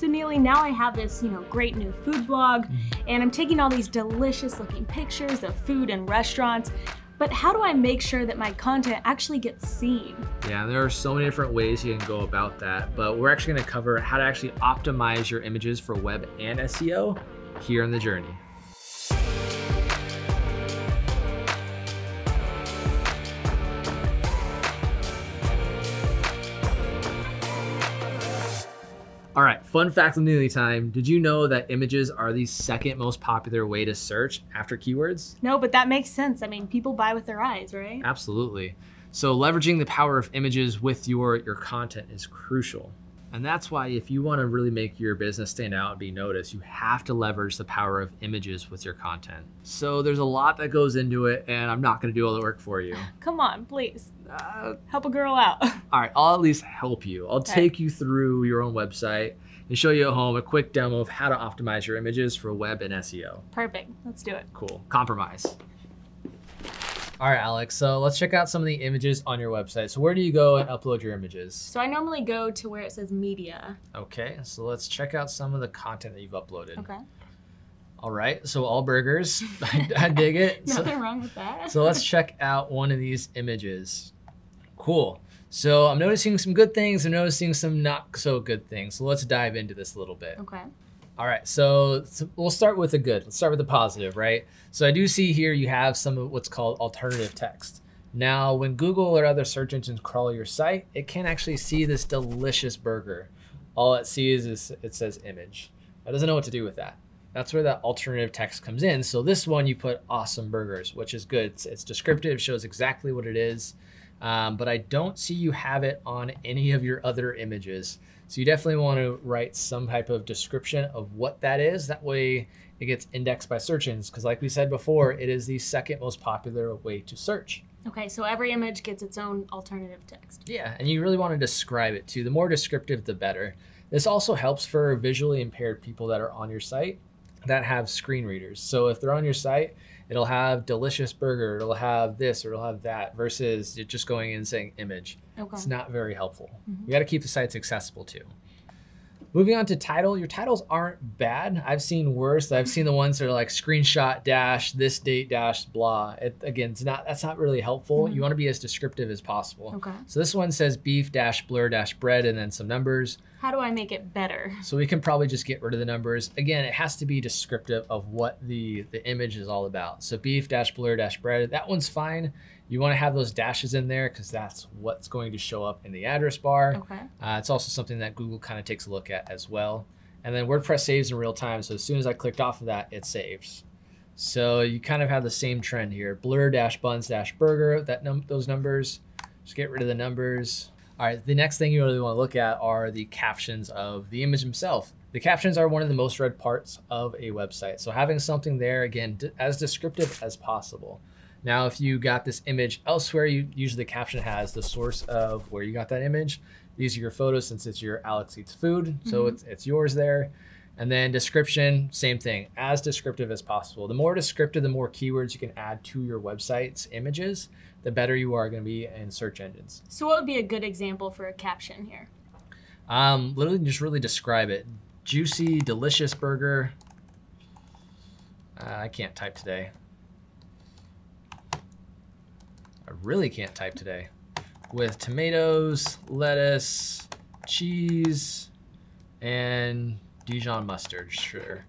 So Nealey, now I have this, great new food blog, and I'm taking all these delicious looking pictures of food and restaurants, but how do I make sure that my content actually gets seen? Yeah, there are so many different ways you can go about that, but we're actually gonna cover how to actually optimize your images for web and SEO here in The Journey. All right, fun fact of Nealey time. Did you know that images are the second most popular way to search after keywords? No, but that makes sense. I mean, people buy with their eyes, right? Absolutely. So leveraging the power of images with your content is crucial. And that's why if you want to really make your business stand out and be noticed, you have to leverage the power of images with your content. So there's a lot that goes into it, and I'm not going to do all the work for you. Come on, please. Help a girl out. All right, I'll at least help you. I'll take you through your own website and show you at home a quick demo of how to optimize your images for web and SEO. Perfect, let's do it. Cool, compromise. All right, Alex, so let's check out some of the images on your website. So where do you go and upload your images? So I normally go to where it says media. Okay, so let's check out some of the content that you've uploaded. Okay. All right, so all burgers, I dig it. Nothing wrong with that. So let's check out one of these images. Cool, so I'm noticing some good things, I'm noticing some not so good things. So let's dive into this a little bit. Okay. All right, so we'll start with the good. Let's start with the positive, right? So I do see here you have some of what's called alternative text. Now, when Google or other search engines crawl your site, it can't actually see this delicious burger. All it sees is it says image. It doesn't know what to do with that. That's where that alternative text comes in. So this one you put awesome burgers, which is good. It's descriptive, shows exactly what it is. But I don't see you have it on any of your other images. So you definitely want to write some type of description of what that is. That way it gets indexed by search engines. Because like we said before, it is the second most popular way to search. Okay, so every image gets its own alternative text. Yeah, and you really want to describe it too. The more descriptive, the better. This also helps for visually impaired people that are on your site that have screen readers. So if they're on your site, it'll have delicious burger, it'll have this, or it'll have that, versus it just going in and saying image. Okay. It's not very helpful. You gotta keep the sites accessible too. Moving on to title, your titles aren't bad. I've seen worse. I've seen the ones that are like screenshot dash, this date dash, blah. Again, that's not really helpful. You wanna be as descriptive as possible. Okay. So this one says beef dash blur dash bread and then some numbers. How do I make it better? So we can probably just get rid of the numbers. Again, it has to be descriptive of what the image is all about. So beef dash blur dash bread, that one's fine. You want to have those dashes in there because that's what's going to show up in the address bar. Okay. It's also something that Google kind of takes a look at as well. And then WordPress saves in real time. So as soon as I clicked off of that, it saves. So you kind of have the same trend here. Blur dash buns dash burger, those numbers. Just get rid of the numbers. All right, the next thing you really want to look at are the captions of the image itself. The captions are one of the most read parts of a website. So having something there, again, as descriptive as possible. Now, if you got this image elsewhere, usually the caption has the source of where you got that image. These are your photos since it's your Alex Eats Food, so it's yours there. And then description, same thing, as descriptive as possible. The more descriptive, the more keywords you can add to your website's images, the better you are going to be in search engines. So what would be a good example for a caption here? Literally just really describe it. Juicy, delicious burger. I can't type today. I really can't type today. With tomatoes, lettuce, cheese, and Dijon mustard, sure.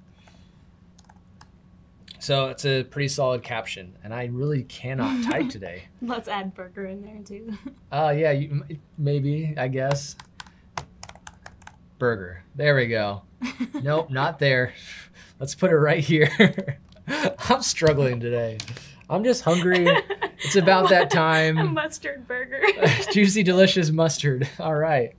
So it's a pretty solid caption, and I really cannot type today. Let's add burger in there too. Yeah, maybe, I guess. Burger, there we go. Nope, not there. Let's put it right here. I'm struggling today. I'm just hungry. It's about that time. A mustard burger. Juicy, delicious mustard. All right.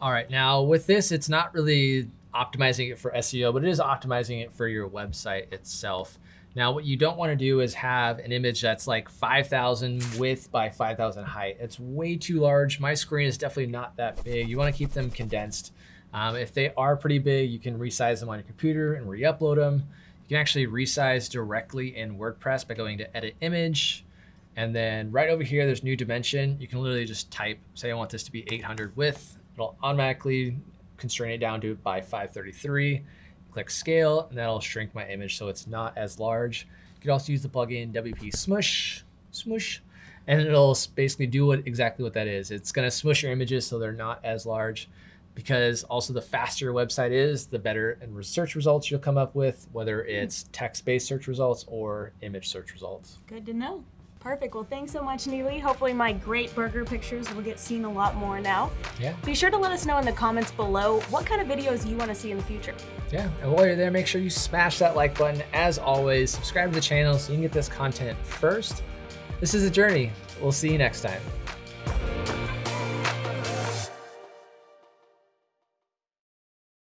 All right, now with this, it's not really optimizing it for SEO, but it is optimizing it for your website itself. Now, what you don't want to do is have an image that's like 5,000 width by 5,000 height. It's way too large. My screen is definitely not that big. You want to keep them condensed. If they are pretty big, you can resize them on your computer and re-upload them. You can actually resize directly in WordPress by going to edit image. And then right over here, there's new dimension. You can literally just type, say I want this to be 800 width. It'll automatically constrain it down to by 533, click scale, and that'll shrink my image so it's not as large. You could also use the plugin WP Smush, and it'll basically do exactly what that is. It's gonna smush your images so they're not as large, because also the faster your website is, the better and search results you'll come up with, whether it's text-based search results or image search results. Good to know. Perfect. Well, thanks so much, Nealey. Hopefully my great burger pictures will get seen a lot more now. Yeah. Be sure to let us know in the comments below what kind of videos you want to see in the future. Yeah. And while you're there, make sure you smash that like button. As always, subscribe to the channel so you can get this content first. This is The Journey. We'll see you next time.